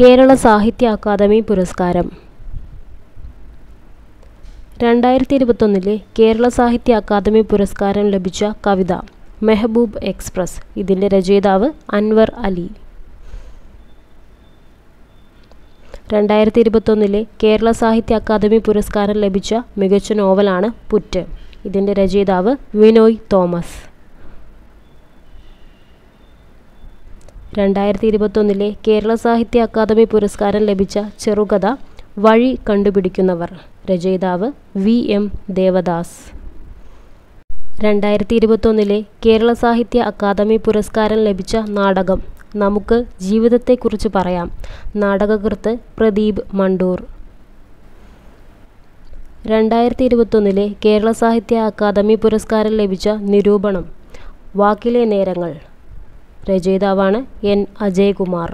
കേരള സാഹിത്യ അക്കാദമി പുരസ്കാരം 2021 കേരള സാഹിത്യ അക്കാദമി പുരസ്കാരം ലഭിച്ച കവിത മെഹബൂബ് എക്സ്പ്രസ്. ഇതിൻ്റെ രചയിതാവ് അൻവർ അലി. 2021 കേരള സാഹിത്യ അക്കാദമി പുരസ്കാരം ലഭിച്ച മികച്ച നോവലാണ് പുറ്റ്. ഇതിൻ്റെ രചയിതാവ് വിനോയ് തോമസ്. 2021 കേരള സാഹിത്യ അക്കാദമി പുരസ്കാരം ലഭിച്ച ചെറുകഥ വഴി കണ്ടുപിടിക്കുന്നവർ. രചയിതാവ് വി എം ദേവദാസ്. 2021 കേരള സാഹിത്യ അക്കാദമി പുരസ്കാരം ലഭിച്ച നാടകം നമുക്ക് ജീവിതത്തെക്കുറിച്ച് പറയാം. നാടകകൃത്ത് പ്രദീപ് മണ്ടൂർ. 2021 കേരള സാഹിത്യ അക്കാദമി പുരസ്കാരം ലഭിച്ച നിരൂപണം വാക്കിലെ നേരങ്ങൾ. രചയിതാവാണ് എൻ അജയ കുമാർ.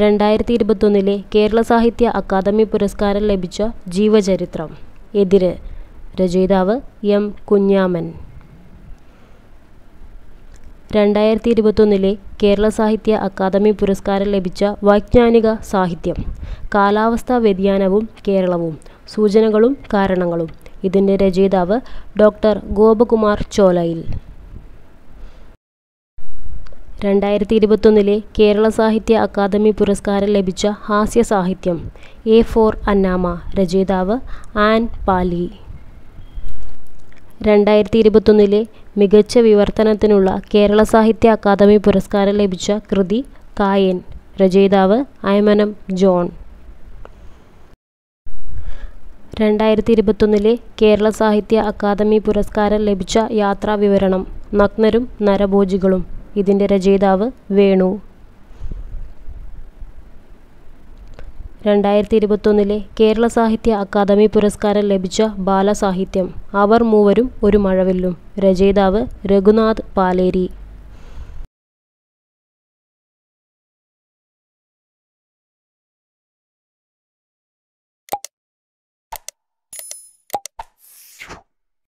2021 കേരള സാഹിത്യ അക്കാദമി പുരസ്കാരം ലഭിച്ച ജീവചരിത്രം എതിര്. രചയിതാവ് എം കുഞ്ഞാമൻ. 2021 കേരള സാഹിത്യ അക്കാദമി പുരസ്കാരം ലഭിച്ച വൈജ്ഞാനിക സാഹിത്യം കാലാവസ്ഥാ വ്യതിയാനവും കേരളവും സൂചനകളും കാരണങ്ങളും. ഇതിൻ്റെ രചയിതാവ് ഡോക്ടർ ഗോബകുമാർ ചോലായിൽ. 2021 കേരള സാഹിത്യ അക്കാദമി പുരസ്കാരം ലഭിച്ച ഹാസ്യ സാഹിത്യം എ ഫോർ അണ്ണാമ. രചയിതാവ് ആൻ പാലി. 2021 മികച്ച വിവർത്തനത്തിനുള്ള കേരള സാഹിത്യ അക്കാദമി പുരസ്കാരം ലഭിച്ച കൃതി കായൻ. രചയിതാവ് അയമനം ജോൺ. 2021 കേരള സാഹിത്യ അക്കാദമി പുരസ്കാരം ലഭിച്ച യാത്രാവിവരണം നഗ്നരും നരഭോജികളും. ഇതിൻ്റെ രചയിതാവ് വേണു. 2021 കേരള സാഹിത്യ അക്കാദമി പുരസ്കാരം ലഭിച്ച ബാലസാഹിത്യം അവർ മൂവരും ഒരു മഴവില്ലും. രചയിതാവ് രഘുനാഥ് പാലേരി.